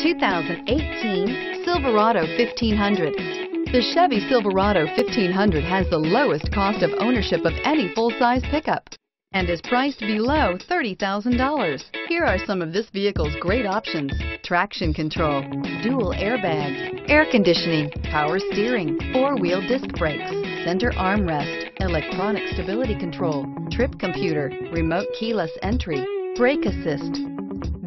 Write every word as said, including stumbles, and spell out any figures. two thousand eighteen Silverado fifteen hundred. The Chevy Silverado fifteen hundred has the lowest cost of ownership of any full-size pickup and is priced below thirty thousand dollars. Here are some of this vehicle's great options: traction control, dual airbags, air conditioning, power steering, four-wheel disc brakes, center armrest, electronic stability control, trip computer, remote keyless entry, brake assist.